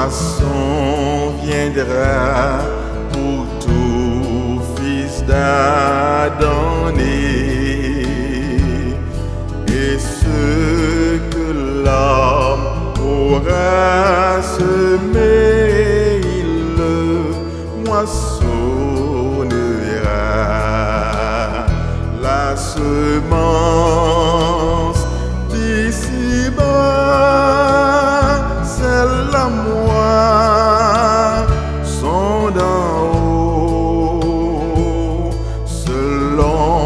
moisson viendra pour tout fils d'adonné, et ce que l'homme aura semé, il le moissonnera. La semence d'ici-bas, celle à moi, sont d'en haut, selon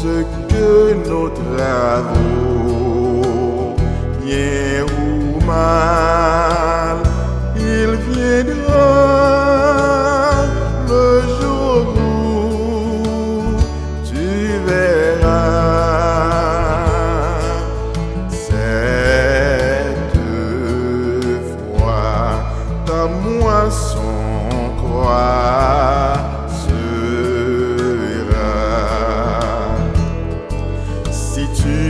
ce que nos travaux, bien ou mal, il viendra le jour où tu verras cette fois ta moisson croissera. Si tu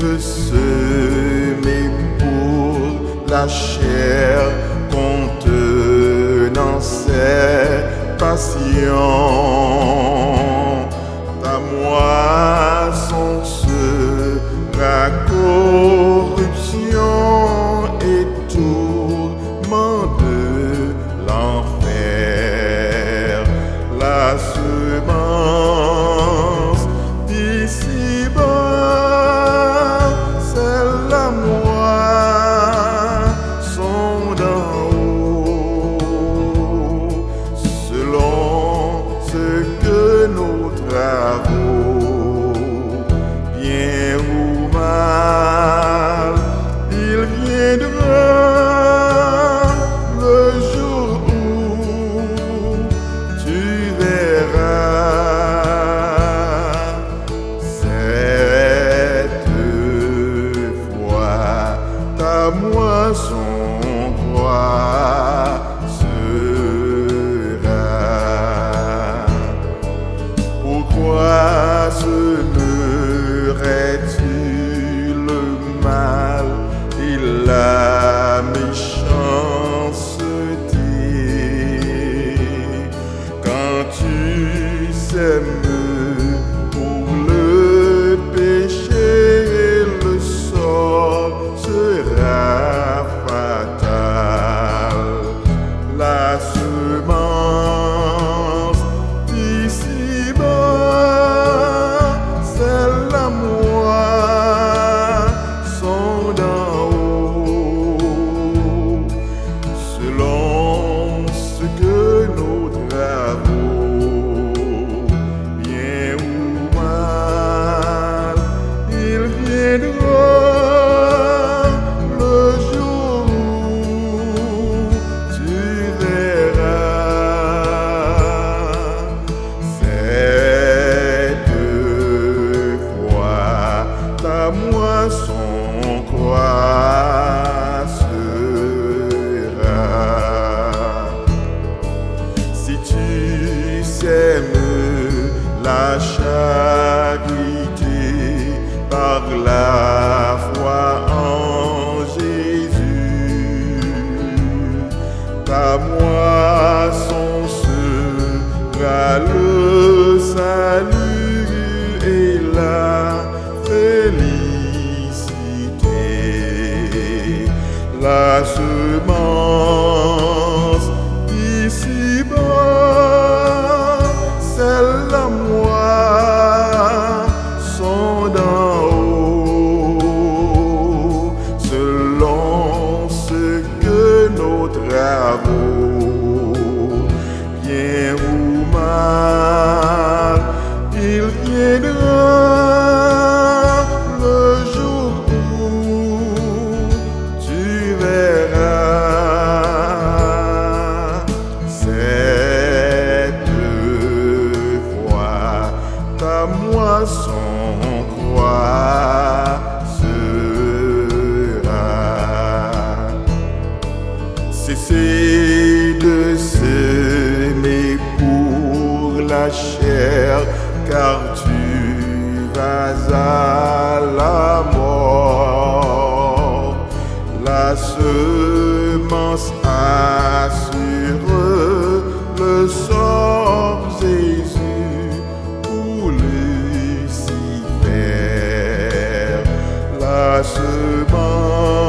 veux semer pour la chair contenant ses passions, ta moisson sera corruption et tourment de l'enfer. La semence d'ici-bas, celle à moi, sont d'en haut, selon ce que nos travaux, bien ou mal, il viendra le jour où tu verras cette fois ta moisson croissera. Pourquoi semerais-tu le mal et la méchanceté, quand tu sèmes pour le péché, le sort sera fatal. La semence d'ici-bas, celle à moi, sont d'en haut, selon ce que nos travaux, bien ou mal, il viendra le jour où tu verras cette fois ta moisson croissera. Si tu sèmes la charité par la foi en Jésus, ta moisson sera le salut et la félicité. La semence d'ici-bas, celle à moi, sont d'en haut, selon ce que nos travaux, bien ou mal, il viendra le jour où tu verras cette fois ta moisson croissera. Cessez de semer pour la chair, car tu vas à la mort. La la semence assure le sang Jésus pour Lucifer. La semence